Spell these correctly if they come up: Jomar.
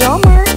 Jomar.